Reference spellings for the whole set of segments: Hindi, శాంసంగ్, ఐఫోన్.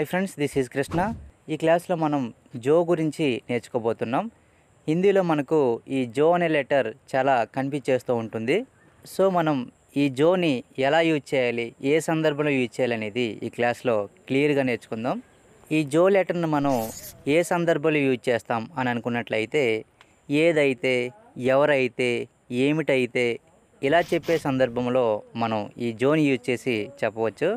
High friends this is Krishna ई class लो मनम जो गुरिंची नेर्चुकोबोतुन्नाम हिंदी लो मनकु ई जो अने लेटर चाला कनिपिस्तू उंटुंदी सो मनम ई जो नी एला यूज चेयाली ए संदर्भंलो यूज चेयाली अनेदी ई क्लास लो क्लियर गा नेर्चुकुंदाम। ई जो लेटर नी मनम ए संदर्भंलो यूज चेस्ताम अनि अनुकुन्नट्लयिते एदैते एवरैते एमिटैते इला चेप्पे संदर्भंलो मनम ई जो नी यूज चेसी चेप्पवच्चु।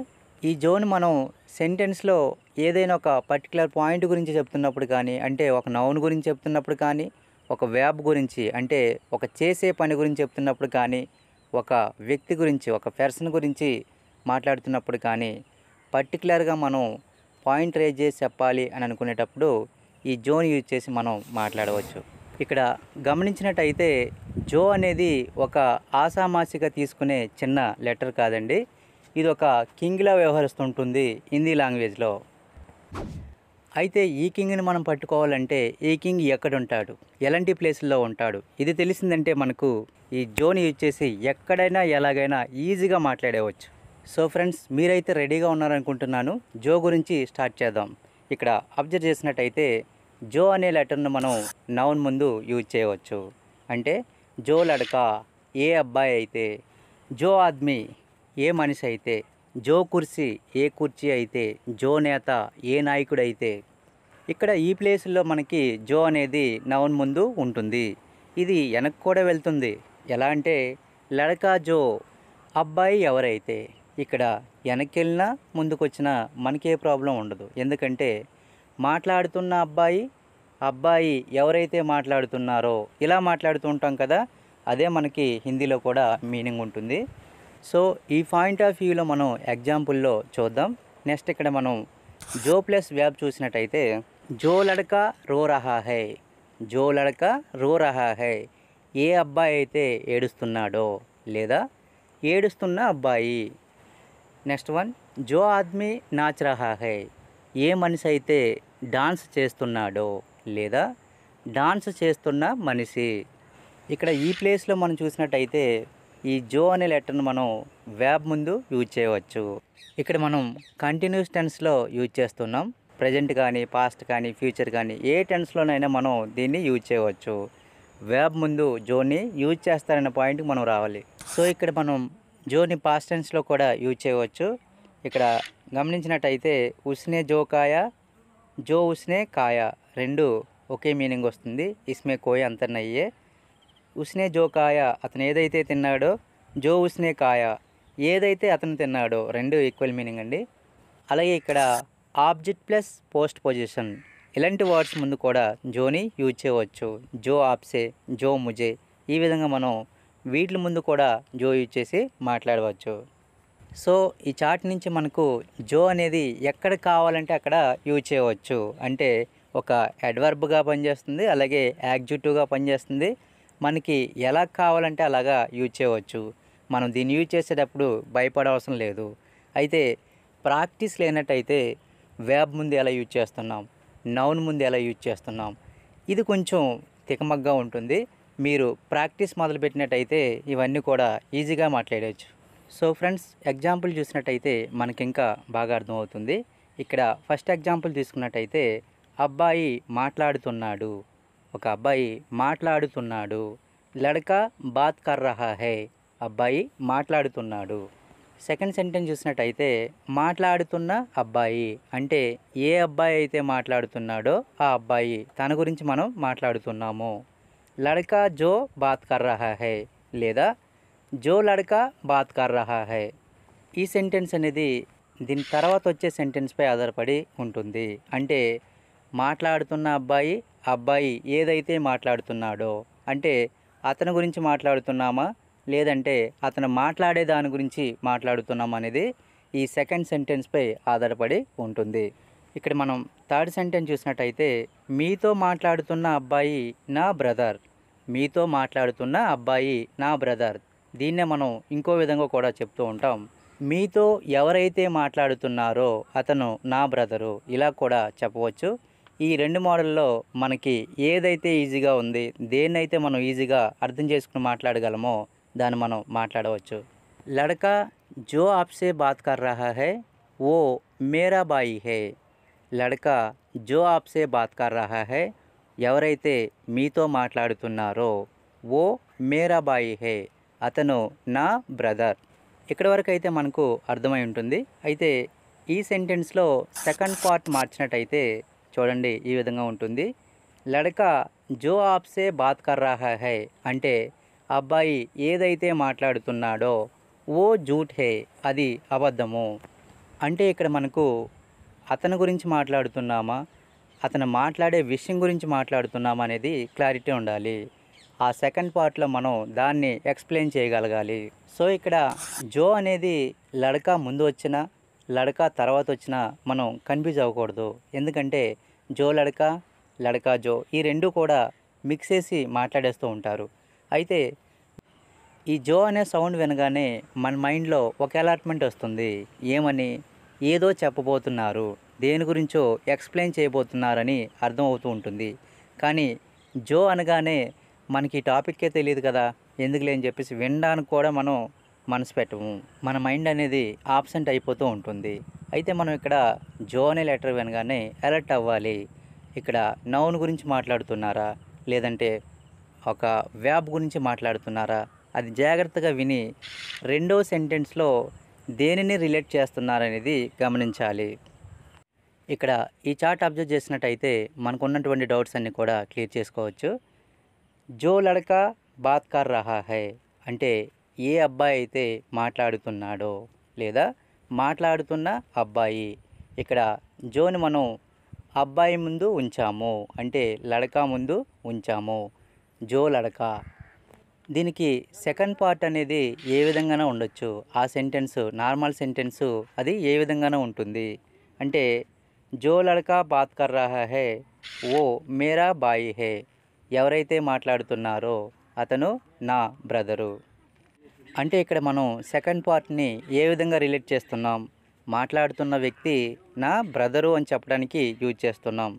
ఈ జోన్ మనం సెంటెన్స్లో ఏదైనా ఒక పర్టికులర్ పాయింట్ గురించి చెప్తున్నప్పుడు కానీ అంటే ఒక నౌన్ గురించి చెప్తున్నప్పుడు కానీ ఒక వర్బ్ గురించి అంటే ఒక చేసే పని గురించి చెప్తున్నప్పుడు కానీ ఒక వ్యక్తి గురించి ఒక పర్సన్ గురించి మాట్లాడుతున్నప్పుడు కానీ పర్టికులర్గా మనం పాయింట్ రేజ్ చేసి చెప్పాలి అని అనుకునేటప్పుడు ఈ జోన్ యూజ్ చేసి మనం మాట్లాడవచ్చు। ఇక్కడ గమనించినట్టయితే జో అనేది ఒక ఆసామాసిగా తీసుకునే చిన్న లెటర్ కాదండి, ఇది ఒక కింగ్లా వ్యవహరిస్తుంటుంది హిందీ లాంగ్వేజ్లో। అయితే ఈ కింగ్ని మనం పట్టుకోవాలంటే ఈ కింగ్ ఎక్కడ ఉంటాడు, ఎలాంటి ప్లేస్లో ఉంటాడు ఇది తెలిసిందంటే మనకు ఈ జోన్ యూజ్ చేసి ఎక్కడైనా ఎలాగైనా ఈజీగా మాట్లాడేవచ్చు। సో ఫ్రెండ్స్ మీరైతే రెడీగా ఉన్నారనుకుంటున్నాను, జో గురించి స్టార్ట్ చేద్దాం। ఇక్కడ అబ్జర్వ్ చేసినట్టయితే జో అనే లెటర్ను మనం నౌన్ ముందు యూజ్ చేయవచ్చు, అంటే జో లడకా ఏ అబ్బాయి అయితే, జో ఆద్మీ ఏ మనిషి అయితే, జో కుర్సీ ఏ కుర్చీ అయితే, జో నేత ఏ నాయకుడు అయితే। ఇక్కడ ఈ ప్లేస్లో మనకి జో అనేది నౌన్ ముందు ఉంటుంది, ఇది వెనక్కి కూడా వెళ్తుంది। ఎలా అంటే లడకా జో అబ్బాయి ఎవరైతే, ఇక్కడ వెనక్కి వెళ్ళినా ముందుకు వచ్చినా మనకే ప్రాబ్లం ఉండదు, ఎందుకంటే మాట్లాడుతున్న అబ్బాయి ఎవరైతే మాట్లాడుతున్నారో ఇలా మాట్లాడుతూ ఉంటాం కదా, అదే మనకి హిందీలో కూడా మీనింగ్ ఉంటుంది। సో ఈ పాయింట్ ఆఫ్ వ్యూలో మనం ఎగ్జాంపుల్లో చూద్దాం। నెక్స్ట్ ఇక్కడ మనం జో ప్లస్ వర్బ్ చూసినట్టయితే జో లడకా రో రహా హై, జో లడకా రో రహా హై, ఏ అబ్బాయి అయితే ఏడుస్తున్నాడో లేదా ఏడుస్తున్న అబ్బాయి। నెక్స్ట్ వన్ జో ఆద్మీ నాచ్ రహా హై, ఏ మనిషి అయితే డాన్స్ చేస్తున్నాడో లేదా డాన్స్ చేస్తున్న మనిషి। ఇక్కడ ఈ ప్లేస్లో మనం చూసినట్టయితే ఈ జో అనే లెటర్ను మనం వర్బ్ ముందు యూజ్ చేయవచ్చు। ఇక్కడ మనం కంటిన్యూస్ టెన్స్లో యూజ్ చేస్తున్నాం, ప్రజెంట్ కానీ పాస్ట్ కానీ ఫ్యూచర్ కానీ ఏ టెన్స్లోనైనా మనం దీన్ని యూజ్ చేయవచ్చు। వర్బ్ ముందు జోని యూజ్ చేస్తారనే పాయింట్కి మనం రావాలి। సో ఇక్కడ మనం జోని పాస్ట్ టెన్స్లో కూడా యూజ్ చేయవచ్చు। ఇక్కడ గమనించినట్టయితే ఉస్నే జో కాయా, జో ఉస్నే కాయా రెండు ఒకే మీనింగ్ వస్తుంది, ఇస్మే కోయ్ అంతర్ నయ్యే। ఉస్నే జో కాయా అతను ఏదైతే తిన్నాడో, జో ఉస్నే కాయా ఏదైతే అతను తిన్నాడో రెండు ఈక్వల్ మీనింగ్ అండి। అలాగే ఇక్కడ ఆబ్జెక్ట్ ప్లస్ పోస్ట్ పొజిషన్ ఇలాంటి వర్డ్స్ ముందు కూడా జోని యూజ్ చేయవచ్చు, జో ఆప్సే, జో ముజే, ఈ విధంగా మనం వీటి ముందు కూడా జో యూజ్ చేసి మాట్లాడవచ్చు। సో ఈ చార్ట్ నుంచి మనకు జో అనేది ఎక్కడ కావాలంటే అక్కడ యూజ్ చేయవచ్చు, అంటే ఒక అడ్వర్బ్గా పనిచేస్తుంది, అలాగే యాడ్జెక్టివ్గా పనిచేస్తుంది, మనకి ఎలా కావాలంటే అలాగా యూజ్ చేయవచ్చు। మనం దీన్ని యూజ్ చేసేటప్పుడు భయపడవసరం లేదు। అయితే ప్రాక్టీస్ లేనట్టయితే వర్బ్ ముందు ఎలా యూజ్ చేస్తున్నాం, నౌన్ ముందు ఎలా యూజ్ చేస్తున్నాం ఇది కొంచెం తికమగ్గా ఉంటుంది, మీరు ప్రాక్టీస్ మొదలుపెట్టినట్టయితే ఇవన్నీ కూడా ఈజీగా మాట్లాడవచ్చు। సో ఫ్రెండ్స్ ఎగ్జాంపుల్ చూసినట్టయితే మనకి ఇంకా బాగా అర్థమవుతుంది। ఇక్కడ ఫస్ట్ ఎగ్జాంపుల్ తీసుకున్నట్టయితే అబ్బాయి మాట్లాడుతున్నాడు, ఒక అబ్బాయి మాట్లాడుతున్నాడు, లడకా బాత్ కర్ రహా హై, అబ్బాయి మాట్లాడుతున్నాడు। సెకండ్ సెంటెన్స్ చూసినట్టయితే మాట్లాడుతున్న అబ్బాయి అంటే ఏ అబ్బాయి అయితే మాట్లాడుతున్నాడో ఆ అబ్బాయి, తన గురించి మనం మాట్లాడుతున్నాము। లడకా జో బాత్ కర్ రహా హై లేదా జో లడకా బాత్ కర్ రహా హై, ఈ సెంటెన్స్ అనేది దీని తర్వాత వచ్చే సెంటెన్స్పై ఆధారపడి ఉంటుంది, అంటే మాట్లాడుతున్న అబ్బాయి ఏదైతే మాట్లాడుతున్నాడో అంటే అతని గురించి మాట్లాడుతున్నామా లేదంటే అతను మాట్లాడే దాని గురించి మాట్లాడుతున్నామా అనేది ఈ సెకండ్ సెంటెన్స్పై ఆధారపడి ఉంటుంది। ఇక్కడ మనం థర్డ్ సెంటెన్స్ చూసినట్టయితే మీతో మాట్లాడుతున్న అబ్బాయి నా బ్రదర్, మీతో మాట్లాడుతున్న అబ్బాయి నా బ్రదర్, దీన్నే మనం ఇంకో విధంగా కూడా చెప్తూ ఉంటాం, మీతో ఎవరైతే మాట్లాడుతున్నారో అతను నా బ్రదరు ఇలా కూడా చెప్పవచ్చు। ఈ రెండు మోడల్లో మనకి ఏదైతే ఈజీగా ఉంది, దేన్నైతే మనం ఈజీగా అర్థం చేసుకుని మాట్లాడగలమో దాన్ని మనం మాట్లాడవచ్చు। లడకా జో ఆప్సే బాత్ కర్ రహా హై, ఓ మేరా బాయి హై, लड़का जो आपसे बात कर रहा है एवरैते मीतो माट्लाडुतुन्नारो वो मेरा भाई है, अतनु ना ब्रदर। इक्कड़ वरकु अयिते मनकु अर्थमై ఉంటుంది। అయితే ఈ సెంటెన్స్ లో సెకండ్ పార్ట్ మార్చినట్లయితే చూడండి ఈ విధంగా ఉంటుంది। లడకా జో ఆప్సే బాత్ కర్ రహా హై అంటే అబ్బాయి ఏదైతే మాట్లాడుతున్నాడో ఓ జూట్ హై, అది అబద్ధము। అంటే ఇక్కడ మనకు అతను గురించి మాట్లాడుతున్నామా, అతను మాట్లాడే విషయం గురించి మాట్లాడుతున్నామా అనేది క్లారిటీ ఉండాలి। ఆ సెకండ్ పార్ట్లో మనం దాన్ని ఎక్స్ప్లెయిన్ చేయగలగాలి। సో ఇక్కడ జో అనేది లడకా ముందు వచ్చినా లడకా తర్వాత వచ్చినా మనం కన్ఫ్యూజ్ అవ్వకూడదు। ఎందుకంటే జో లడకా, లడకా జో ఈ రెండు కూడా మిక్స్ చేసి మాట్లాడేస్తూ ఉంటారు। అయితే ఈ జో అనే సౌండ్ వినగానే మన మైండ్లో ఒక అలాట్మెంట్ వస్తుంది, ఏమని ఏదో చెప్పబోతున్నారు, దేని గురించో ఎక్స్ప్లెయిన్ చేయబోతున్నారని అర్థం అవుతూ ఉంటుంది। కానీ జో అనగానే మనకి ఈ టాపిక్కే తెలియదు కదా, ఎందుకులే అని చెప్పేసి వినడానికి కూడా మనం మనసు పెట్టము। మన మైండ్ అనేది ఆబ్సెంట్ అయిపోతూ ఉంటుంది। అయితే మనం ఇక్కడ జో అనే లెటర్ వినగానే అలర్ట్ అవ్వాలి। ఇక్కడ నౌన్ గురించి మాట్లాడుతున్నారా లేదంటే ఒక వ్యాబ్ గురించి మాట్లాడుతున్నారా, అది జాగ్రత్తగా విని రెండో సెంటెన్స్లో దేనిని రిలేట్ చేస్తున్నారనేది గమనించాలి। ఇక్కడ ఈ చార్ట్ అబ్జర్వ్ చేసినట్టయితే మనకున్నటువంటి డౌట్స్ అన్నీ కూడా క్లియర్ చేసుకోవచ్చు। జో లడకా బాత్ కర్ రహా హై అంటే ఏ అబ్బాయి అయితే మాట్లాడుతున్నాడో లేదా మాట్లాడుతున్న అబ్బాయి। ఇక్కడ జోని మనం అబ్బాయి ముందు ఉంచాము అంటే లడకా ముందు ఉంచాము, జో లడకా। దీనికి సెకండ్ పార్ట్ అనేది ఏ విధంగానో ఉండొచ్చు, ఆ సెంటెన్స్ నార్మల్ సెంటెన్స్ అది ఏ విధంగానో ఉంటుంది। అంటే జో లడకా బాత్ కర్ రహా హై ఓ మేరా బాయి హై, ఎవరైతే మాట్లాడుతున్నారో అతను నా బ్రదరు। అంటే ఇక్కడ మనం సెకండ్ పార్ట్ని ఏ విధంగా రిలేట్ చేస్తున్నాం, మాట్లాడుతున్న వ్యక్తి నా బ్రదరు అని చెప్పడానికి యూజ్ చేస్తున్నాం।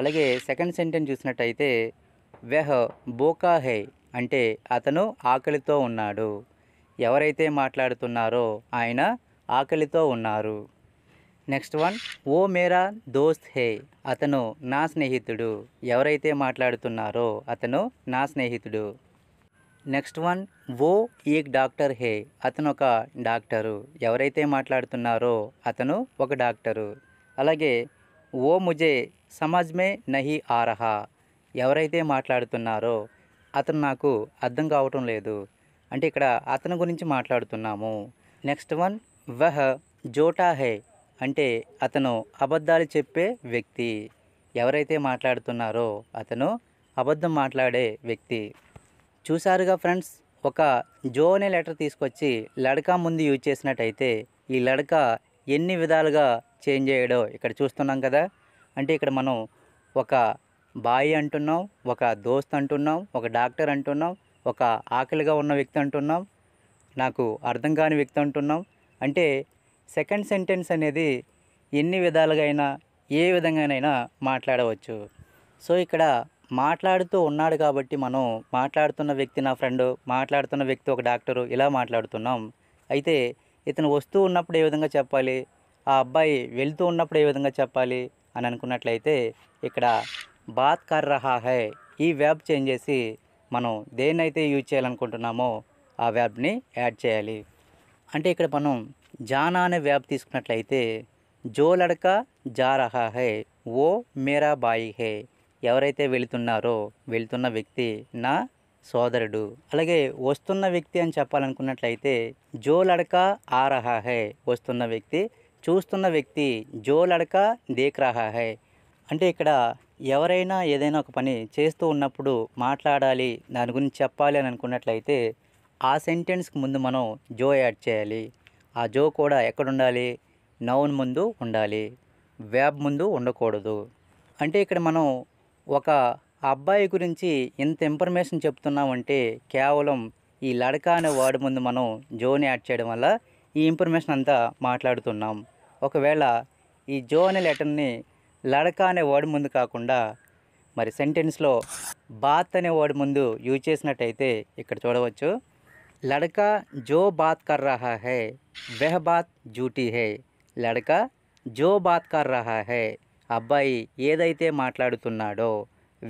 అలాగే సెకండ్ సెంటెన్స్ చూసినట్టయితే వెహ్ బోకా హై అంటే అతను ఆకలితో ఉన్నాడు, ఎవరైతే మాట్లాడుతున్నారో ఆయన ఆకలితో ఉన్నారు। నెక్స్ట్ వన్ ఓ మేరా దోస్త్ హే అతను నా స్నేహితుడు, ఎవరైతే మాట్లాడుతున్నారో అతను నా స్నేహితుడు। నెక్స్ట్ వన్ ఓ ఏక్ డాక్టర్ హే అతను ఒక డాక్టరు, ఎవరైతే మాట్లాడుతున్నారో అతను ఒక డాక్టరు। అలాగే ఓ ముజే సమాజ్మే నహీ ఆరహా, ఎవరైతే మాట్లాడుతున్నారో అతను నాకు అర్థం కావటం లేదు, అంటే ఇక్కడ అతను గురించి మాట్లాడుతున్నాము। నెక్స్ట్ వన్ వహ్ జోటా హే అంటే అతను అబద్ధాలు చెప్పే వ్యక్తి, ఎవరైతే మాట్లాడుతున్నారో అతను అబద్ధం మాట్లాడే వ్యక్తి। చూసారుగా ఫ్రెండ్స్, ఒక జో అనే లెటర్ తీసుకొచ్చి లడకా ముందు యూజ్ చేసినట్టయితే ఈ లడకా ఎన్ని విధాలుగా చేంజ్ చేయడో ఇక్కడ చూస్తున్నాం కదా। అంటే ఇక్కడ మనం ఒక బాయ్ అంటున్నాం, ఒక దోస్త్ అంటున్నాం, ఒక డాక్టర్ అంటున్నాం, ఒక ఆకలిగా ఉన్న వ్యక్తి అంటున్నాం, నాకు అర్థం కాని వ్యక్తి అంటున్నాం। అంటే సెకండ్ సెంటెన్స్ అనేది ఎన్ని విధాలుగైనా ఏ విధంగానైనా మాట్లాడవచ్చు। సో ఇక్కడ మాట్లాడుతూ ఉన్నాడు కాబట్టి మనం మాట్లాడుతున్న వ్యక్తి నా ఫ్రెండ్, మాట్లాడుతున్న వ్యక్తి ఒక డాక్టరు ఇలా మాట్లాడుతున్నాం। అయితే ఇతను వస్తూ ఉన్నప్పుడు ఏ విధంగా చెప్పాలి, ఆ అబ్బాయి వెళ్తూ ఉన్నప్పుడు ఏ విధంగా చెప్పాలి అని అనుకున్నట్లయితే ఇక్కడ బాత్ కర్ రహా హై ఈ వెర్బ్ చేంజ్ చేసి మనం దేన్నైతే యూజ్ చేయాలనుకుంటున్నామో ఆ వెర్బ్ని యాడ్ చేయాలి। అంటే ఇక్కడ మనం జానా అనే వెర్బ్ తీసుకున్నట్లయితే జో లడకా జా రహా హై ఓ మేరా బాయి హై, ఎవరైతే వెళుతున్నారో వెళుతున్న వ్యక్తి నా సోదరుడు। అలాగే వస్తున్న వ్యక్తి అని చెప్పాలనుకున్నట్లయితే జో లడకా ఆ రహా హై వస్తున్న వ్యక్తి, చూస్తున్న వ్యక్తి జో లడకా దేఖ్ రహా హై। అంటే ఇక్కడ ఎవరైనా ఏదైనా ఒక పని చేస్తూ ఉన్నప్పుడు మాట్లాడాలి, దాని గురించి చెప్పాలి అని అనుకున్నట్లయితే ఆ సెంటెన్స్కి ముందు మనం జో యాడ్ చేయాలి। ఆ జో కూడా ఎక్కడ ఉండాలి, నౌన్ ముందు ఉండాలి, వెర్బ్ ముందు ఉండకూడదు। అంటే ఇక్కడ మనం ఒక అబ్బాయి గురించి ఎంత ఇన్ఫర్మేషన్ చెప్తున్నామంటే కేవలం ఈ లడకా అనే వర్డ్ ముందు మనం జోని యాడ్ చేయడం వల్ల ఈ ఇన్ఫర్మేషన్ అంతా మాట్లాడుతున్నాం। ఒకవేళ ఈ జో అనే లెటర్ని లడకా అనే వర్డ్ ముందు కాకుండా మరి సెంటెన్స్లో బాత్ అనే వర్డ్ ముందు యూజ్ చేసినట్టయితే ఇక్కడ చూడవచ్చు లడకా జో బాత్ కర్ రహా హై వెహ్ బాత్ జూటీ హై, లడకా జో బాత్ కర్ రహా హై అబ్బాయి ఏదైతే మాట్లాడుతున్నాడో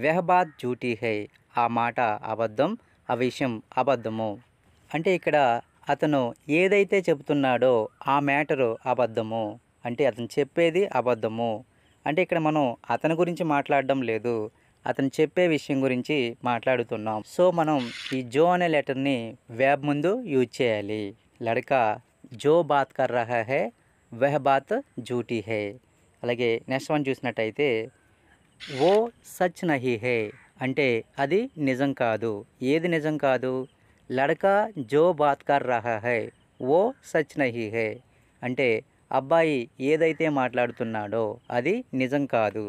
వెహ్ బాత్ జూటీ హై, ఆ మాట అబద్ధం, ఆ విషయం అబద్ధము. అంటే ఇక్కడ అతను ఏదైతే చెబుతున్నాడో ఆ మ్యాటరు అబద్ధము, అంటే అతను చెప్పేది అబద్ధము. అంటే ఇక్కడ మనం అతని గురించి మాట్లాడడం లేదు, అతను చెప్పే విషయం గురించి మాట్లాడుతున్నాం. సో మనం ఈ జో అనే లెటర్ని వెబ్ ముందు యూజ్ చేయాలి. లడకా జో బాత్ కర్ రహా హై వెహ్ బాత్ జూటీ హై. అలాగే నెక్స్ట్ వన్ చూసినట్టయితే ఓ సచ్ నహీ హే, అంటే అది నిజం కాదు. ఏది నిజం కాదు? లడకా జో బాత్ కర్ రహా హై ఓ సచ్ నహీ హే, అంటే అబ్బాయి ఏదైతే మాట్లాడుతున్నాడో అది నిజం కాదు.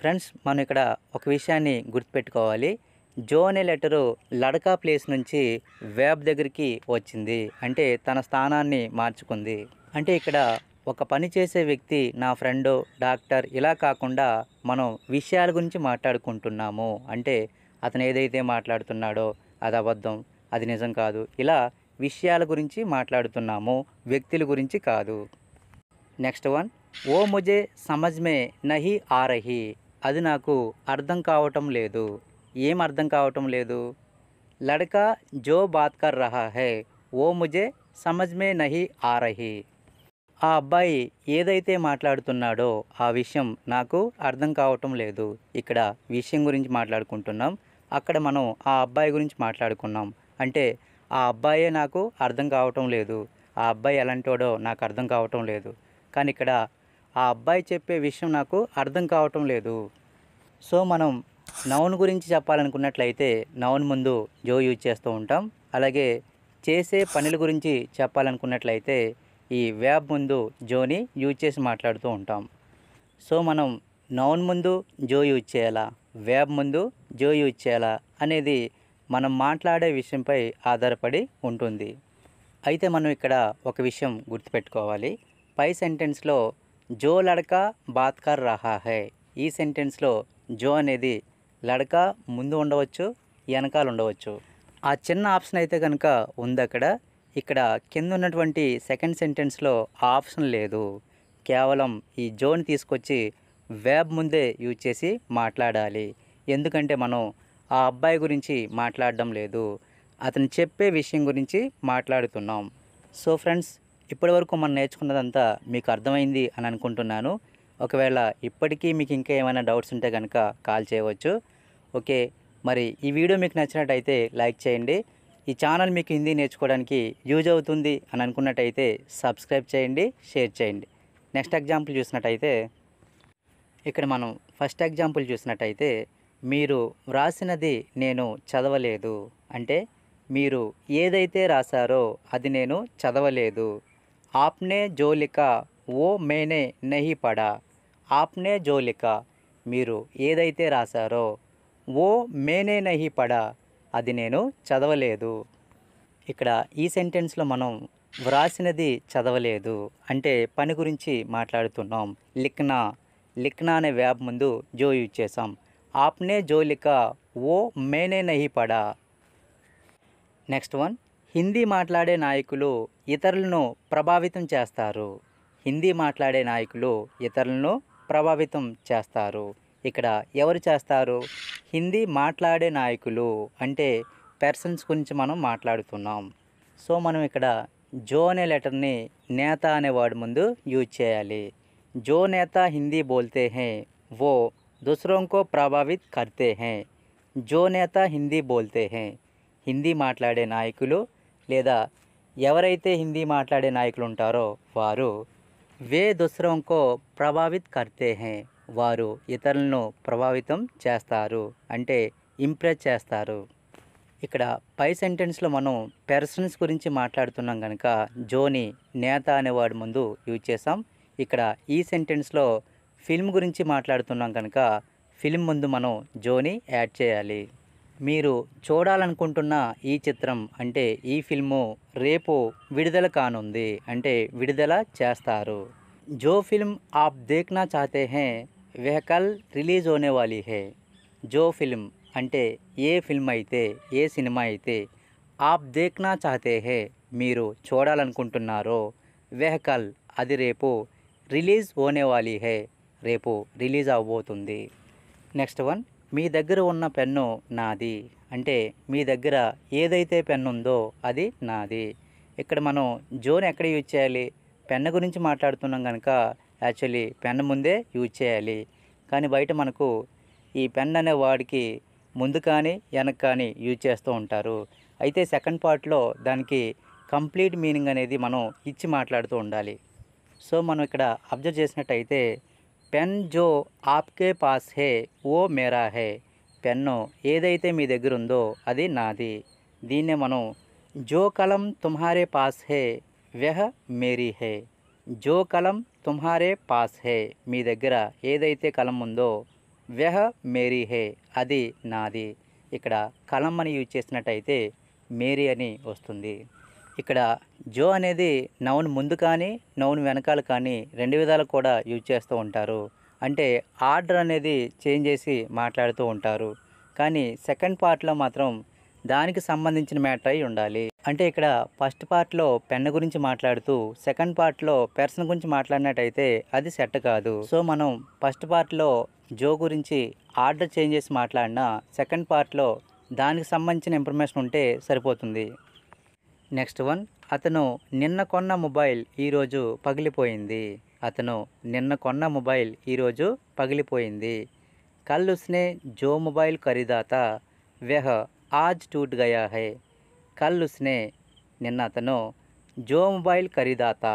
ఫ్రెండ్స్, మనం ఇక్కడ ఒక విషయాన్ని గుర్తుపెట్టుకోవాలి. జో అనే లెటరు లడకా ప్లేస్ నుంచి వెబ్ దగ్గరికి వచ్చింది, అంటే తన స్థానాన్ని మార్చుకుంది. అంటే ఇక్కడ ఒక పని చేసే వ్యక్తి, నా ఫ్రెండు, డాక్టర్ ఇలా కాకుండా మనం విషయాల గురించి మాట్లాడుకుంటున్నాము. అంటే అతను ఏదైతే మాట్లాడుతున్నాడో అది అబద్ధం, అది నిజం కాదు, ఇలా విషయాల గురించి మాట్లాడుతున్నాము, వ్యక్తుల గురించి కాదు. నెక్స్ట్ వన్ ఓ ముజే సమజ్మే నహీ ఆ రహీ, అది నాకు అర్థం కావటం లేదు. ఏం అర్థం కావటం లేదు? లడకా జో బాత్ కర్ రహా హై ఓ ముజే సమజ్మే నహీ ఆ రహీ, ఆ అబ్బాయి ఏదైతే మాట్లాడుతున్నాడో ఆ విషయం నాకు అర్థం కావటం లేదు. ఇక్కడ విషయం గురించి మాట్లాడుకుంటున్నాం, అక్కడ మనం ఆ అబ్బాయి గురించి మాట్లాడుకున్నాం. అంటే ఆ అబ్బాయే నాకు అర్థం కావటం లేదు, ఆ అబ్బాయి ఎలాంటోడో నాకు అర్థం కావటం లేదు. కానీ ఇక్కడ ఆ అబ్బాయి చెప్పే విషయం నాకు అర్థం కావటం లేదు. సో మనం నౌన్ గురించి చెప్పాలనుకున్నట్లయితే నౌన్ ముందు జో యూజ్ చేస్తూ ఉంటాం. అలాగే చేసే పనుల గురించి చెప్పాలనుకున్నట్లయితే ఈ వెబ్ ముందు జోని యూజ్ చేసి మాట్లాడుతూ ఉంటాం. సో మనం నౌన్ ముందు జో యూజ్ చేయాలా, వెబ్ ముందు జో యూజ్ చేయాలా అనేది మనం మాట్లాడే విషయంపై ఆధారపడి ఉంటుంది. అయితే మనం ఇక్కడ ఒక విషయం గుర్తుపెట్టుకోవాలి. పై సెంటెన్స్లో జో లడకా బాత్ కర్ రహా హై, ఈ సెంటెన్స్లో జో అనేది లడకా ముందు ఉండవచ్చు, వెనకాల ఉండవచ్చు. ఆ చిన్న ఆప్షన్ అయితే కనుక ఉంది అక్కడ. ఇక్కడ కింద ఉన్నటువంటి సెకండ్ సెంటెన్స్లో ఆ ఆప్షన్ లేదు. కేవలం ఈ జోని తీసుకొచ్చి వెబ్ ముందే యూజ్ చేసి మాట్లాడాలి. ఎందుకంటే మనం ఆ అబ్బాయి గురించి మాట్లాడడం లేదు, అతను చెప్పే విషయం గురించి మాట్లాడుతున్నాం. సో ఫ్రెండ్స్, ఇప్పటివరకు మనం నేర్చుకున్నదంతా మీకు అర్థమైంది అని అనుకుంటున్నాను. ఒకవేళ ఇప్పటికీ మీకు ఇంకా ఏమైనా డౌట్స్ ఉంటే కనుక కాల్ చేయవచ్చు. ఓకే, మరి ఈ వీడియో మీకు నచ్చినట్టయితే లైక్ చేయండి. ఈ ఛానల్ మీకు హిందీ నేర్చుకోవడానికి యూజ్ అవుతుంది అని అనుకున్నట్టయితే సబ్స్క్రైబ్ చేయండి, షేర్ చేయండి. నెక్స్ట్ ఎగ్జాంపుల్ చూసినట్టయితే, ఇక్కడ మనం ఫస్ట్ ఎగ్జాంపుల్ చూసినట్టయితే మీరు వ్రాసినది నేను చదవలేదు, అంటే మీరు ఏదైతే రాశారో అది నేను చదవలేదు. ఆప్నే జో లిఖా ఓ మేనే నహీ పడా, ఆప్నే జో లిఖా మీరు ఏదైతే రాశారో, ఓ మేనే నహీ పడా అది నేను చదవలేదు. ఇక్కడ ఈ సెంటెన్స్లో మనం వ్రాసినది చదవలేదు అంటే పని గురించి మాట్లాడుతున్నాం. లిఖనా, లిఖనా అనే వ్యాప్ ముందు జో యూజ్ చేసాం. ఆప్నే జో లిఖా ఓ మేనే నహీ పడా. నెక్స్ట్ వన్ హిందీ మాట్లాడే నాయకులు ఇతరులను ప్రభావితం చేస్తారు, హిందీ మాట్లాడే నాయకులు ఇతరులను ప్రభావితం చేస్తారు. ఇక్కడ ఎవరు చేస్తారు? హిందీ మాట్లాడే నాయకులు అంటే పర్సన్స్ గురించి మనం మాట్లాడుతున్నాం. సో మనం ఇక్కడ జో అనే లెటర్ని నేత అనే వర్డ్ ముందు యూజ్ చేయాలి. జో నేత హిందీ బోల్తే హై వో దూసరోంకో ప్రభావిత్ కర్తే హై, జో నేత హిందీ బోల్తే హై, హిందీ మాట్లాడే నాయకులు లేదా ఎవరైతే హిందీ మాట్లాడే నాయకులు ఉంటారో వారు వే దూసరోంకో ప్రభావిత్ కర్తే హై, వారు ఇతరులను ప్రభావితం చేస్తారు అంటే ఇంప్రెస్ చేస్తారు. ఇక్కడ పై సెంటెన్స్లో మనం పర్సన్స్ గురించి మాట్లాడుతున్నాం కనుక జోని నేత అనే వర్డ్ ముందు యూజ్ చేసాం. ఇక్కడ ఈ సెంటెన్స్లో ఫిల్మ్ గురించి మాట్లాడుతున్నాం కనుక ఫిల్మ్ ముందు మనం జోని యాడ్ చేయాలి. మీరు చూడాలనుకుంటున్న ఈ చిత్రం అంటే ఈ ఫిల్ము రేపు విడుదల కానుంది, అంటే విడుదల చేస్తారు. జో ఫిల్మ్ ఆప్ దేఖ్నా చాహతే హై వహ్ కల్ రిలీజ్ హోనే వాలీ హై, జో ఫిల్మ్ అంటే ఏ ఫిల్మ్ అయితే, ఏ సినిమా అయితే, ఆప్ దేఖ్నా చాహతే హై మీరు చూడాలనుకుంటున్నారో, వహ్ కల్ అది రేపు, రిలీజ్ హోనే వాలీ హై రేపు రిలీజ్ అవబోతుంది. నెక్స్ట్ వన్, మీ దగ్గర ఉన్న పెన్ను నాది అంటే మీ దగ్గర ఏదైతే పెన్ను ఉందో అది నాది. ఇక్కడ మనం జోన్ ఎక్కడ యూజ్ చేయాలి? పెన్ను గురించి మాట్లాడుతున్నాం కనుక యాక్చువల్లీ పెన్ను ముందే యూజ్ చేయాలి. కానీ బయట మనకు ఈ పెన్ అనే వాడికి ముందు కానీ వెనక్కి కానీ యూజ్ చేస్తూ ఉంటారు. అయితే సెకండ్ పార్ట్లో దానికి కంప్లీట్ మీనింగ్ అనేది మనం ఇచ్చి మాట్లాడుతూ ఉండాలి. సో మనం ఇక్కడ అబ్జర్వ్ చేసినట్టయితే పెన్ జో ఆప్కే పాస్ హే ఓ మేరా హే, పెన్ను ఏదైతే మీ దగ్గర ఉందో అది నాది. దీన్నే మనం జో కలం తుమ్హారే పాస్ హే వెహ్ మేరీ హే. జో కలం తుమ్హారే పాస్ హే, మీ దగ్గర ఏదైతే కలం ఉందో, వెహ్ మేరీ హే అది నాది. ఇక్కడ కలం అని యూజ్ చేసినట్టయితే మేరీ అని వస్తుంది. ఇక్కడ జో అనేది నౌన్ ముందు కానీ నౌన్ వెనకాల కానీ రెండు విధాలు కూడా యూజ్ చేస్తూ ఉంటారు. అంటే ఆర్డర్ అనేది చేంజ్ చేసి మాట్లాడుతూ ఉంటారు. కానీ సెకండ్ పార్ట్లో మాత్రం దానికి సంబంధించిన మ్యాటర్ అయి ఉండాలి. అంటే ఇక్కడ ఫస్ట్ పార్ట్లో పెన్ గురించి మాట్లాడుతూ సెకండ్ పార్ట్లో పర్సన్ గురించి మాట్లాడినట్టయితే అది సెట్ కాదు. సో మనం ఫస్ట్ పార్ట్లో జో గురించి ఆర్డర్ చేంజ్ చేసి మాట్లాడినా సెకండ్ పార్ట్లో దానికి సంబంధించిన ఇన్ఫర్మేషన్ ఉంటే సరిపోతుంది. నెక్స్ట్ వన్, అతను నిన్న కొన్న మొబైల్ ఈరోజు పగిలిపోయింది. అతను నిన్న కొన్న మొబైల్ ఈరోజు పగిలిపోయింది. కల్ ఉస్నే జో మొబైల్ ఖరీదాతా వెహ్ ఆజ్ టూట్ గయా హై. కల్ ఉస్నే నిన్న, అతను జో మొబైల్ ఖరీదాతా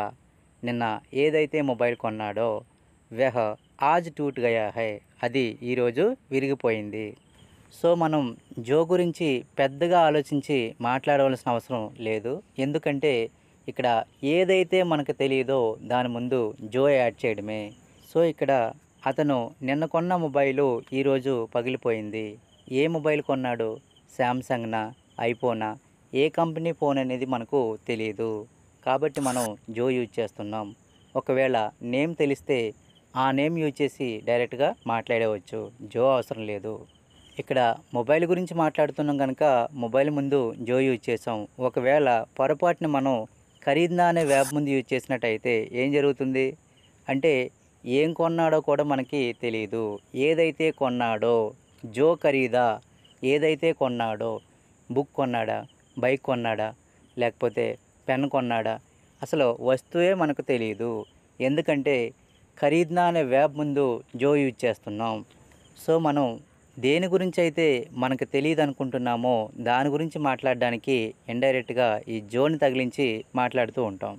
నిన్న ఏదైతే మొబైల్ కొన్నాడో, వెహ్ ఆజ్ టూట్ గయా హై అది ఈరోజు విరిగిపోయింది. సో మనం జో గురించి పెద్దగా ఆలోచించి మాట్లాడవలసిన అవసరం లేదు. ఎందుకంటే ఇక్కడ ఏదైతే మనకు తెలియదో దాని ముందు జో యాడ్ చేయడమే. సో ఇక్కడ అతను నిన్న కొన్న మొబైలు ఈరోజు పగిలిపోయింది. ఏ మొబైల్ కొన్నాడు? శాంసంగ్నా, ఐఫోనా, ఏ కంపెనీ ఫోన్ అనేది మనకు తెలియదు. కాబట్టి మనం జో యూజ్ చేస్తున్నాం. ఒకవేళ నేమ్ తెలిస్తే ఆ నేమ్ యూజ్ చేసి డైరెక్ట్గా మాట్లాడవచ్చు, జో అవసరం లేదు. ఇక్కడ మొబైల్ గురించి మాట్లాడుతున్నాం కనుక మొబైల్ ముందు జో యూజ్ చేసాం. ఒకవేళ పొరపాటున మనం ఖరీద్నా అనే యాప్ ముందు యూజ్ చేసినట్టయితే ఏం జరుగుతుంది అంటే ఏం కొన్నాడో కూడా మనకి తెలియదు. ఏదైతే కొన్నాడో, జో ఖరీదా, ఏదైతే కొన్నాడో, బుక్ కొన్నాడా, బైక్ కొన్నాడా, లేకపోతే పెన్ కొన్నాడా, అసలు వస్తువే మనకు తెలియదు. ఎందుకంటే ఖరీద్నా అనే యాప్ ముందు జో యూజ్ చేస్తున్నాం. సో మనం దేని గురించి అయితే మనకు తెలియదు అనుకుంటున్నామో దాని గురించి మాట్లాడడానికి ఇండైరెక్ట్గా ఈ జోని తగిలించి మాట్లాడుతూ ఉంటాం.